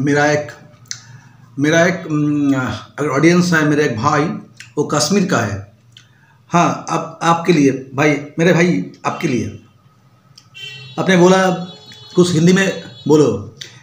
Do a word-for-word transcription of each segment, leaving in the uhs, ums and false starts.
मेरा एक मेरा एक ऑडियंस है, मेरा एक भाई वो कश्मीर का है। हाँ, अब आपके लिए भाई, मेरे भाई आपके लिए आपने बोला कुछ हिंदी में बोलो।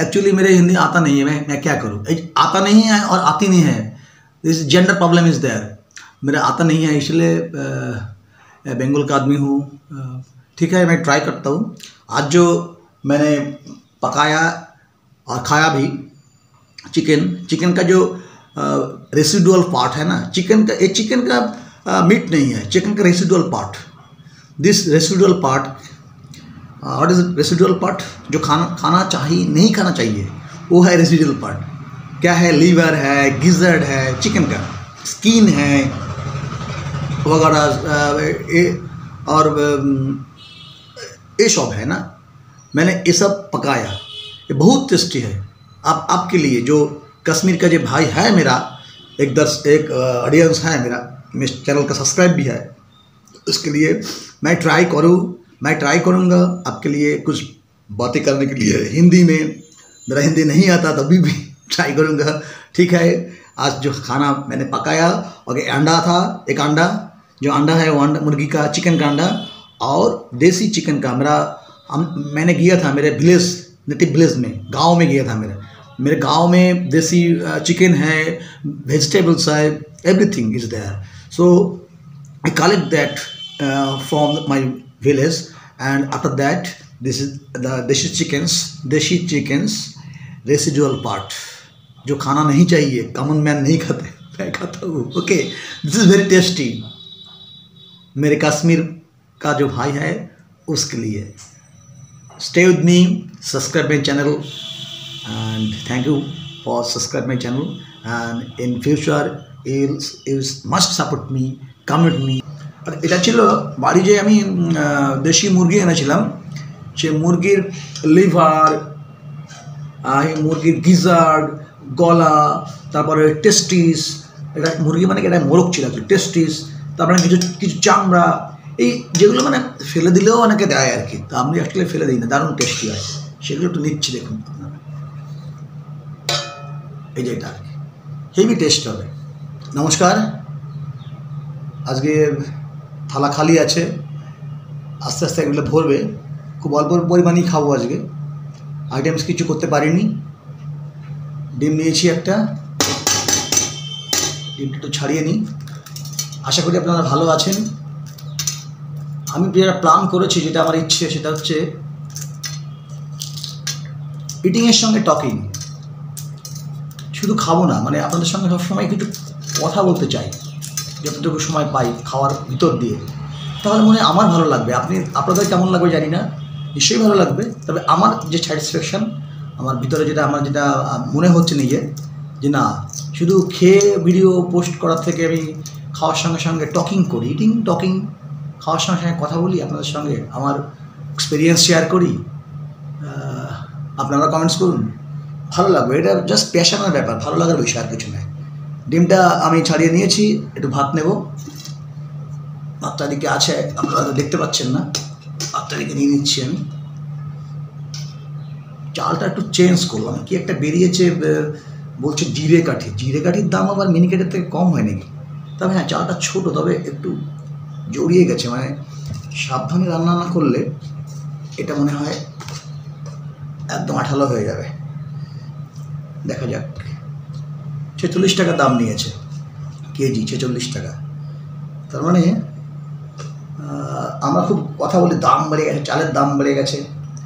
एक्चुअली मेरे हिंदी आता नहीं है, मैं मैं क्या करूँ, आता नहीं है और आती नहीं है। This gender problem is there. मेरा आता नहीं है, इसलिए बंगाल का आदमी हूँ। ठीक है, मैं ट्राई करता हूँ। आज जो मैंने पकाया और खाया भी चिकन, चिकन का जो रेसिडुअल पार्ट है ना, चिकन का ये चिकन का आ, मीट नहीं है, चिकन का residual part. This residual part, what is residual part, जो खाना खाना चाहिए नहीं खाना चाहिए वो है रेसिडुअल पार्ट। क्या है, लीवर है, गिजर्ड है, चिकन का स्किन है वगैरह, और ये सब है ना। मैंने ये सब पकाया, ये बहुत टेस्टी है। आप आपके लिए जो कश्मीर का जो भाई है, मेरा एक दस एक ऑडियंस है, मेरा मेरे चैनल का सब्सक्राइब भी है, उसके लिए मैं ट्राई करूँ मैं ट्राई करूँगा आपके लिए कुछ बातें करने के लिए हिंदी में। मेरा हिंदी नहीं आता तभी भी ट्राई करूँगा। ठीक है, आज जो खाना मैंने पकाया, और एक अंडा था, एक अंडा जो अंडा है वो अंडा मुर्गी का, चिकन का अंडा और देसी चिकन का। मेरा हम मैंने गया था मेरे विलेज, नेटिव विलेज में, गांव में गया था। मेरे मेरे गांव में देसी चिकन है, वेजिटेबल्स है, everything is there. So I collect that from my village, and after that this is the deshi chickens deshi chickens residual part, जो खाना नहीं चाहिए, कॉमन मैन नहीं खाते, मैं खाता हूँ। Okay, this is very tasty. मेरे कश्मीर का जो भाई है उसके लिए। Stay with me, subscribe my channel, and thank you for subscribe my channel, and in future you you must support me, comment me. আর এটা ছিল বাড়ি যে আমি দেশি মুরগি এনেছিলাম, সে মুরগির লিভার, মুরগির গিজার্ড, গলা, তারপরে টেস্টিস, এটা মুরগি মানে এটা মোরগ ছিল, টেস্টিস, তারপরে কিছু কিছু চামড়া, এই যেগুলো মানে ফেলে দিলেও অনেকে দেয় আর কি, তা আমি আসলে ফেলে দিই না, দারুণ টেস্টি হয়। সেগুলো একটু নিচ্ছি, দেখুন আপনারা, এই যে এটা আর কি, হেভি টেস্ট হবে। নমস্কার, আজকে থালা খালি আছে, আস্তে আস্তে এগুলো ভরবে। খুব অল্প পরিমাণেই খাবো আজকে, আইটেমস কিছু করতে পারিনি। ডিম নিয়েছি একটা, ডিমটা একটু ছাড়িয়ে নিই। আশা করি আপনারা ভালো আছেন। আমি যেটা প্ল্যান করেছি, যেটা আমার ইচ্ছে, সেটা হচ্ছে ইটিংয়ের সঙ্গে টকিং। শুধু খাবো না, মানে আপনাদের সঙ্গে সবসময় কিছু কথা বলতে চাই, যতটুকু সময় পাই খাওয়ার ভিতর দিয়ে। তাহলে মনে হয় আমার ভালো লাগবে, আপনি আপনাদের কেমন লাগবে জানি না, নিশ্চয়ই ভালো লাগবে। তবে আমার যে স্যাটিসফ্যাকশান, আমার ভিতরে যেটা আমার যেটা মনে হচ্ছে নিজে, যে না শুধু খেয়ে ভিডিও পোস্ট করার থেকে আমি খাওয়ার সঙ্গে সঙ্গে টকিং করি, ইটিং টকিং, খাওয়ার সঙ্গে সঙ্গে কথা বলি আপনাদের সঙ্গে, আমার এক্সপিরিয়েন্স শেয়ার করি। আপনারা কমেন্টস করুন, ভালো লাগবে। এটা জাস্ট প্যাশনের ব্যাপার, ভালো লাগার বিষয়, আর কিছু নয়। ডিমটা আমি ছাড়িয়ে নিয়েছি, একটু ভাত নেব। ভাতটা দিকে আছে, আপনারা তো দেখতে পাচ্ছেন না, ভাতটা দিকে নিয়ে নিচ্ছি আমি। চালটা একটু চেঞ্জ করলাম, কি একটা বেরিয়েছে বলছে জিরে কাঠি, জিরে কাঠির দাম আবার মিনিকেটের থেকে কম হয় নাকি। তবে হ্যাঁ, চালটা ছোটো, তবে একটু জড়িয়ে গেছে, মানে সাবধানে রান্না না করলে এটা মনে হয় একদম আঠালো হয়ে যাবে। দেখা যাক, ছেচল্লিশ টাকা দাম নিয়েছে কেজি, ছেচল্লিশ টাকা। তার মানে আমরা খুব কথা বলি দাম বেড়ে গেছে, চালের দাম বেড়ে গেছে,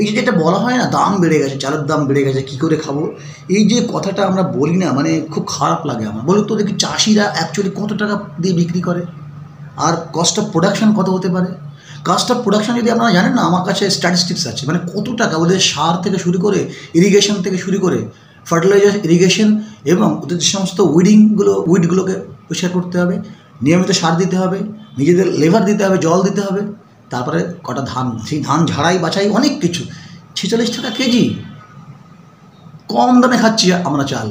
এই যেটা বলা হয় না, দাম বেড়ে গেছে, চালের দাম বেড়ে গেছে, কী করে খাবো, এই যে কথাটা আমরা বলি না, মানে খুব খারাপ লাগে আমার। বলুন তো দেখি চাষিরা অ্যাকচুয়ালি কত টাকা দিয়ে বিক্রি করে, আর কস্ট অফ প্রোডাকশান কত হতে পারে। কস্ট অফ প্রোডাকশান যদি আপনারা জানেন না, আমার কাছে স্ট্যাটিস্টিক্স আছে, মানে কত টাকা ওদের সার থেকে শুরু করে, ইরিগেশন থেকে শুরু করে, ফার্টিলাইজার, ইরিগেশন, এবং ওদের যে সমস্ত উইডিংগুলো, উইডগুলোকে পরিষ্কার করতে হবে, নিয়মিত সার দিতে হবে, নিজেদের লেবার দিতে হবে, জল দিতে হবে, তারপরে কটা ধান, সেই ধান ঝাড়াই বাছাই, অনেক কিছু। ছেচল্লিশ টাকা কেজি, কম দামে খাচ্ছি আমরা চাল।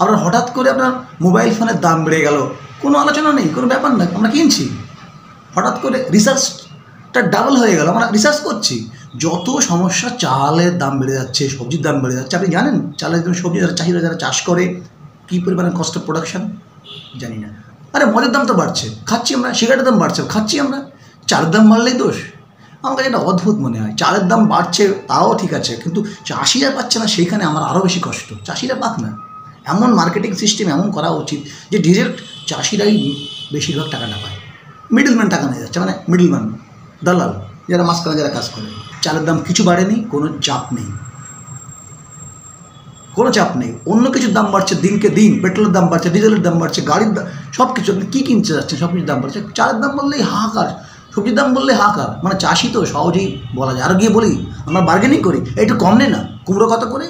আপনার হঠাৎ করে আপনার মোবাইল ফোনের দাম বেড়ে গেল, কোনো আলোচনা নেই, কোনো ব্যাপার না, আমরা কিনছি। হঠাৎ করে রিসার্চটা ডাবল হয়ে গেল, আমরা রিসার্চ করছি, যত সমস্যা, চালের দাম বেড়ে যাচ্ছে, সবজির দাম বেড়ে যাচ্ছে। আপনি জানেন চালের জন্য সবজি যারা চাষিরা যারা চাষ করে কী পরিমাণে কস্ট অফ প্রোডাকশান? জানি না। আরে মদের দাম তো বাড়ছে, খাচ্ছি আমরা, সিগারেটের দাম বাড়ছে, খাচ্ছি আমরা। চালের দাম বাড়লেই দোষ? আমার কাছে এটা অদ্ভুত মনে হয়। চালের দাম বাড়ছে তাও ঠিক আছে, কিন্তু চাষিরা পাচ্ছে না, সেইখানে আমার আরও বেশি কষ্ট। চাষিরা পাক না, এমন মার্কেটিং সিস্টেম এমন করা উচিত যে ডিরেক্ট চাষিরাই বেশিরভাগ টাকাটা পায়, মিডলম্যান টাকা নিয়ে যাচ্ছে। মানে মিডলম্যান, দালাল যারা মাঝখানে যারা কাজ করে। চালের দাম কিছু বাড়েনি, কোনো চাপ নেই, কোনো চাপ নেই। অন্য কিছুর দাম বাড়ছে দিনকে দিন, পেট্রোলের দাম বাড়ছে, ডিজেলের দাম বাড়ছে, গাড়ির দাম, সব কিছু। আপনি কী কিনতে যাচ্ছেন সব কিছুর দাম বাড়ছে। চালের দাম বললেই হাহাকার, সবজির দাম বললে হাহাকার। মানে চাষি তো সহজেই বলা যায়। আর গিয়ে বলি আমরা বার্গেনিং করি, একটু কম নে না, কুমড়ো কত করে?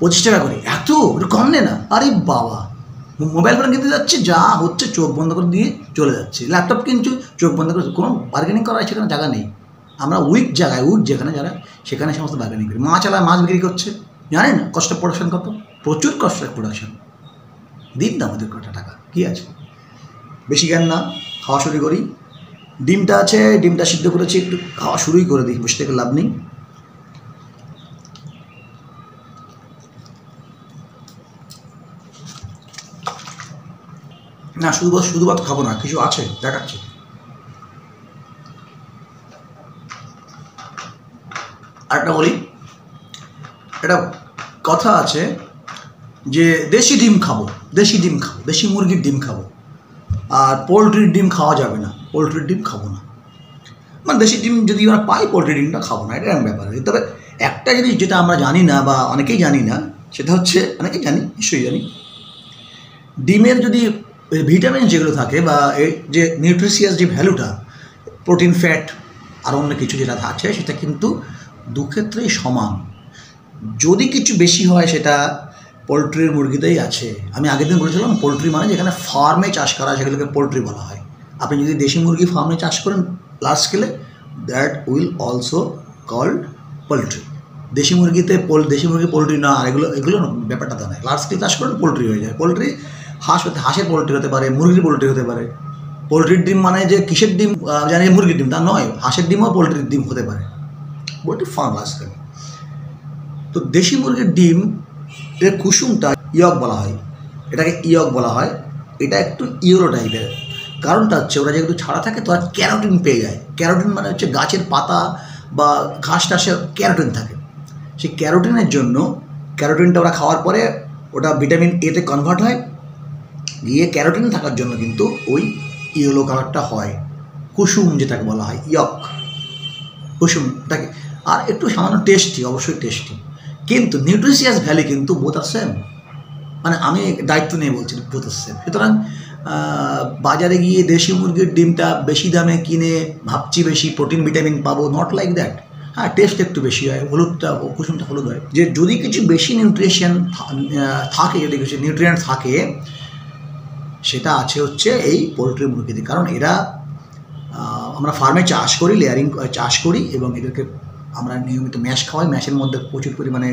পঁচিশ টাকা করে, এত একটু কম নে না। আরে বাবা, মোবাইল ফোন কিনতে যাচ্ছে, যা হচ্ছে চোখ বন্ধ করে দিয়ে চলে যাচ্ছে। ল্যাপটপ কিনছো, চোখ বন্ধ করে। কোনো বার্গেনিং করার সেখানে জায়গা নেই। আমরা উইক জায়গায়, উইক যেখানে যারা সেখানে সমস্ত বার্গেনিং করি। মাছ আলায় মাছ বিক্রি করছে, জানেন কষ্ট প্রোডাকশান কত? প্রচুর কষ্ট প্রোডাকশান। দিন না আমাদের কটা টাকা, কী আছে? বেশি জ্ঞান না, খাওয়া শুরু করি। ডিমটা আছে, ডিমটা সিদ্ধ করেছি, একটু খাওয়া শুরুই করে দিই, বসে থেকে লাভ নেই। না, শুধু শুধু ভাত খাবো না, কিছু আছে দেখাচ্ছি। আরেকটা বলি, এটা কথা আছে যে দেশি ডিম খাবো, দেশি ডিম খাবো, দেশি মুরগির ডিম খাবো, আর পোলট্রির ডিম খাওয়া যাবে না, পোলট্রির ডিম খাবো না। মানে দেশি ডিম যদি আমরা পাই, পোলট্রির ডিমটা খাবো না, এটা এমন ব্যাপার। তবে একটা জিনিস যেটা আমরা জানি না, বা অনেকেই জানি না, সেটা হচ্ছে, অনেকেই জানি, নিশ্চয়ই জানি, ডিমের যদি ভিটামিন যেগুলো থাকে, বা এর যে নিউট্রিশিয়াস যে ভ্যালুটা, প্রোটিন, ফ্যাট আর অন্য কিছু যেটা আছে, সেটা কিন্তু দু ক্ষেত্রেই সমান। যদি কিছু বেশি হয় সেটা পোলট্রির মুরগিতেই আছে। আমি আগের দিন বলেছিলাম পোলট্রি মানে যেখানে ফার্মে চাষ করা হয় সেগুলোকে পোলট্রি বলা হয়। আপনি যদি দেশি মুরগি ফার্মে চাষ করেন লার্জ স্কেলে, that will also called poultry. দেশি মুরগিতে পোল দেশি মুরগি পোলট্রি না, আর এগুলো এগুলো ব্যাপারটা তো নয়। লার্জ স্কেল চাষ করেন পোলট্রি হয়ে যায়। পোলট্রি হাঁস হতে, হাঁসের পোলট্রি হতে পারে, মুরগির পোলট্রি হতে পারে। পোলট্রির ডিম মানে যে কিসের ডিম জানি, মুরগির ডিম তা নয়, হাঁসের ডিমও পোলট্রির ডিম হতে পারে, পোলট্রি ফার্ম লার্জ স্কেলে। তো দেশি মুরগির ডিম এর কুসুমটা ইয়ক বলা হয়, এটাকে ইয়ক বলা হয়। এটা একটু ইয়েলো টাইপের, কারণটা হচ্ছে ওরা যেগুলো ছাড়া থাকে তো আর ক্যারোটিন পেয়ে যায়। ক্যারোটিন মানে হচ্ছে গাছের পাতা বা ঘাস টাসে ক্যারোটিন থাকে। সেই ক্যারোটিনের জন্য, ক্যারোটিনটা ওরা খাওয়ার পরে ওটা ভিটামিন এ তে কনভার্ট হয়, গিয়ে ক্যারোটিন থাকার জন্য কিন্তু ওই ইয়েলো কালারটা হয়, কুসুম যেটাকে বলা হয় ইয়ক কুসুমটাকে। আর একটু সামান্য টেস্টি, অবশ্যই টেস্টি, কিন্তু নিউট্রিশিয়াস ভ্যালু কিন্তু বোথ আর সেম। মানে আমি দায়িত্ব নিয়ে বলছি, বোথ আর সেম। সুতরাং বাজারে গিয়ে দেশি মুরগির ডিমটা বেশি দামে কিনে ভাবছি বেশি প্রোটিন ভিটামিন পাবো, নট লাইক দ্যাট। হ্যাঁ, টেস্ট একটু বেশি হয়, হলুদটা ও কুসুমটা হলুদ হয়। যে যদি কিছু বেশি নিউট্রিশন থাকে, যদি কিছু নিউট্রিয়েন্ট থাকে, সেটা আছে হচ্ছে এই পোলট্রি মুরগিতে। কারণ এরা আমরা ফার্মে চাষ করি, লেয়ারিং চাষ করি, এবং এদেরকে আমরা নিয়মিত ম্যাশ খাওয়াই। ম্যাশের মধ্যে প্রচুর পরিমাণে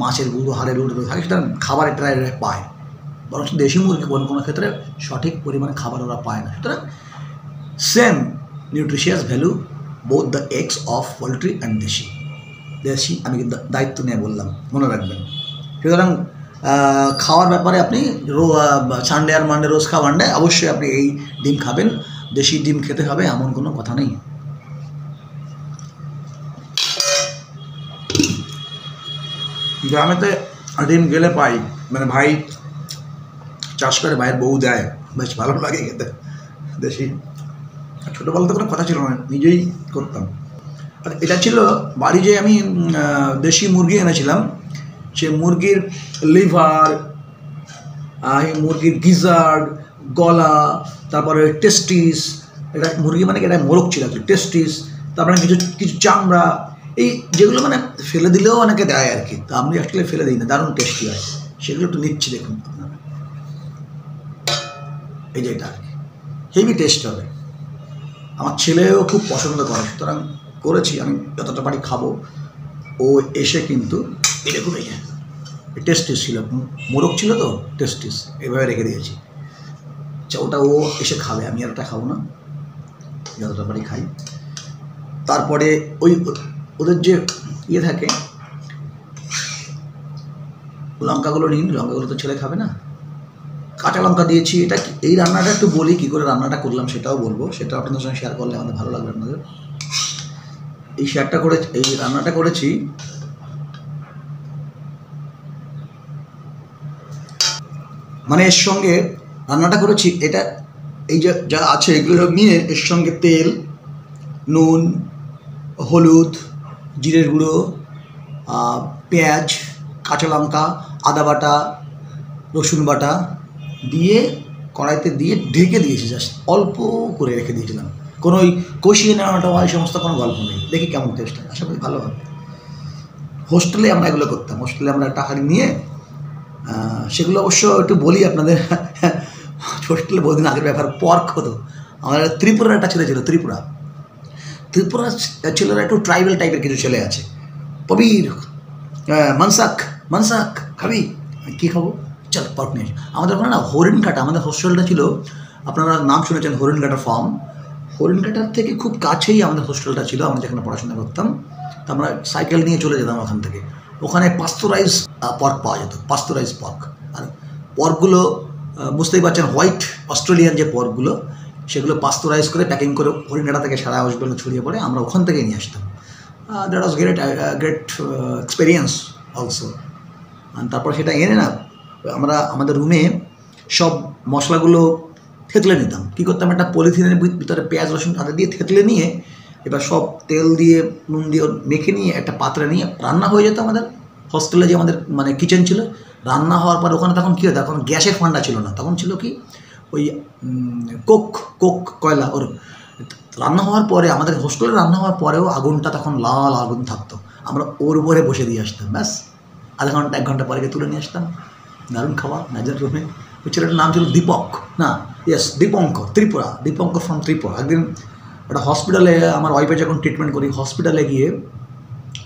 মাছের গুঁড়ো, হাড়ের গুঁড়ো থাকে, সেটা খাবার এটা এরা পায়। বরঞ্চ দেশি মুরগি কোনো কোনো ক্ষেত্রে সঠিক পরিমাণে খাবার ওরা পায় না। সুতরাং same nutritious value both the eggs of poultry and দেশি। দেশি আমি দায়িত্ব নিয়ে বললাম, মনে রাখবেন। সুতরাং খাওয়ার ব্যাপারে আপনি রো সানডে আর মানডে, রোজ খাওয়া মানডে অবশ্যই আপনি এই ডিম খাবেন, দেশি ডিম খেতে হবে, এমন কোনো কথা নেই। গ্রামেতে ডিম গেলে পাই, মানে ভাই চাষ করে, ভাইয়ের বউ দেয়, বেশ ভালো লাগে খেতে দেশি। ছোটোবেলা তো কোনো কথা ছিল না, নিজেই করতাম। আর এটা ছিল বাড়ি, যে আমি দেশি মুরগি এনেছিলাম, সে মুরগির লিভার, মুরগির গিজার্ড, গলা, তারপরে টেস্টিস, এটা মুরগি মানে এটা মোরগ ছিল, টেস্টিস, তারপরে কিছু কিছু চামড়া, এই যেগুলো মানে ফেলে দিলেও অনেকে দেয় আর কি। তা আমি অ্যাকচুয়ালি ফেলে দিই না, দারুণ টেস্টি হয়, সেগুলো একটু নিচ্ছি দেখুন আপনারা। এই যে এটা হেভি টেস্ট হবে, আমার ছেলেও খুব পছন্দ করে। সুতরাং করেছি আমি যতটা পারি খাবো। ও এসে কিন্তু এই দেখুন, এই যে টেস্টিস ছিল, মোরগ ছিল তো টেস্টিস, এভাবে রেখে দিয়েছি। আচ্ছা, ওটা ও এসে খাবে, আমি আর ওটা খাবো না, যতটা পারি খাই। তারপরে ওই ওদের যে ইয়ে থাকে লঙ্কাগুলো নিন, লঙ্কাগুলো তো ছেলে খাবে না, কাঁচা লঙ্কা দিয়েছি। এটা এই রান্নাটা একটু বলি কী করে রান্নাটা করলাম সেটাও বলবো, সেটা আপনাদের সঙ্গে শেয়ার করলে আমাদের ভালো লাগবে। আপনাদের এই শেয়ারটা করে এই রান্নাটা করেছি মানে এর সঙ্গে রান্নাটা করেছি, এটা এই যে যা আছে এগুলো নিয়ে এর সঙ্গে তেল, নুন, হলুদ, জিরের গুঁড়ো, পেঁয়াজ, কাঁচা লঙ্কা, আদা বাটা, রসুন বাটা দিয়ে কড়াইতে দিয়ে ঢেকে দিয়েছি, জাস্ট অল্প করে রেখে দিয়েছিলাম। কোনো ওই কষিয়ে নেওয়াটা এই সমস্ত কোনো গল্প নেই। দেখি কেমন টেস্ট হয়, আশা করি ভালো হবে। হোস্টেলে আমরা এগুলো করতাম, হোস্টেলে আমরা একটা হাঁড়ি নিয়ে সেগুলো অবশ্য একটু বলি আপনাদের। হোস্টেলে বহুদিন আগের ব্যাপার, পর্ক হতো। আমাদের ত্রিপুরার একটা ছেলে ছিল, ত্রিপুরা ত্রিপুরার ছেলেরা একটু ট্রাইবেল টাইপের কিছু ছেলে আছে। পবির মানসাক মানসাক খাবি, কী খাবো, চল পর্ক নিয়ে। আমাদের ওখানে না হরিণ কাটা, আমাদের হোস্টেলটা ছিল, আপনারা নাম শুনেছেন হরিণ কাটা ফার্ম, হরিণ কাটার থেকে খুব কাছেই আমাদের হোস্টেলটা ছিল। আমরা যেখানে পড়াশোনা করতাম তা আমরা সাইকেল নিয়ে চলে যেতাম ওখান থেকে। ওখানে পাস্তুরাইজ পর্ক পাওয়া যেত, পাস্তুরাইজ পর্ক। আর পর্কগুলো বুঝতেই পারছেন, হোয়াইট অস্ট্রেলিয়ান যে পর্কগুলো, সেগুলো পাস্তুরাইজ করে প্যাকিং করে হরিণাটা থেকে সারা ওয়েস্ট বেঙ্গল ছড়িয়ে পড়ে, আমরা ওখান থেকে নিয়ে আসতাম। That was great great experience also. তারপর সেটা এনে না আমরা আমাদের রুমে সব মশলাগুলো থেতলে নিতাম। কী করতাম, একটা পলিথিনের ভিতরে পেঁয়াজ রসুন আদা দিয়ে থেতলে নিয়ে এবার সব তেল দিয়ে নুন দিয়ে মেখে নিয়ে একটা পাত্রে নিয়ে রান্না হয়ে যেত। আমাদের হোস্টেলে যে আমাদের মানে কিচেন ছিল, রান্না হওয়ার পর ওখানে তখন কী হতো, তখন গ্যাসের ফান্ডা ছিল না, তখন ছিল কি ওই কোক কোক কয়লা। ওর রান্না হওয়ার পরে আমাদের হোস্টেলে রান্না হওয়ার পরেও আগুনটা তখন লাল আগুন থাকতো, আমরা ওর উপরে বসে দিয়ে আসতাম, ব্যাস আধা ঘন্টা এক ঘন্টা পরে তুলে নিয়ে আসতাম। দারুণ খাওয়া। নাজার রুমে ওই ছেলেটার নাম ছিল দীপক, না ইয়েস দীপঙ্কর, ত্রিপুরা, দীপঙ্কর ফ্রম ত্রিপুরা। একদিন একটা হসপিটালে আমার ওয়াইফে যখন ট্রিটমেন্ট করি, হসপিটালে গিয়ে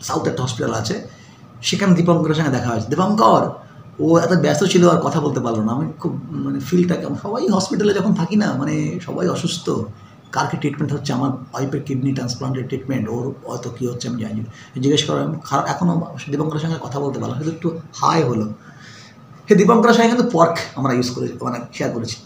সাউথ একটা হসপিটাল আছে, সেখানে দীপঙ্করের সঙ্গে দেখা হয়েছে। দীপঙ্কর ও এত ব্যস্ত ছিল আর কথা বলতে পারলো না। আমি খুব মানে ফিলটা কেমন, সবাই হসপিটালে যখন থাকি না মানে সবাই অসুস্থ, কার কী ট্রিটমেন্ট হচ্ছে। আমার ওয়াইফের কিডনি ট্রান্সপ্লান্টের ট্রিটমেন্ট, ওর হয়তো কী হচ্ছে আমি জানি। জিজ্ঞেস করলাম, খারাপ এখনও দীপঙ্করের সঙ্গে কথা বলতে পারলাম, সেটা একটু হাই হলো। সে দীপঙ্করের সঙ্গে কিন্তু পর্ক আমরা ইউজ করে মানে শেয়ার করেছি।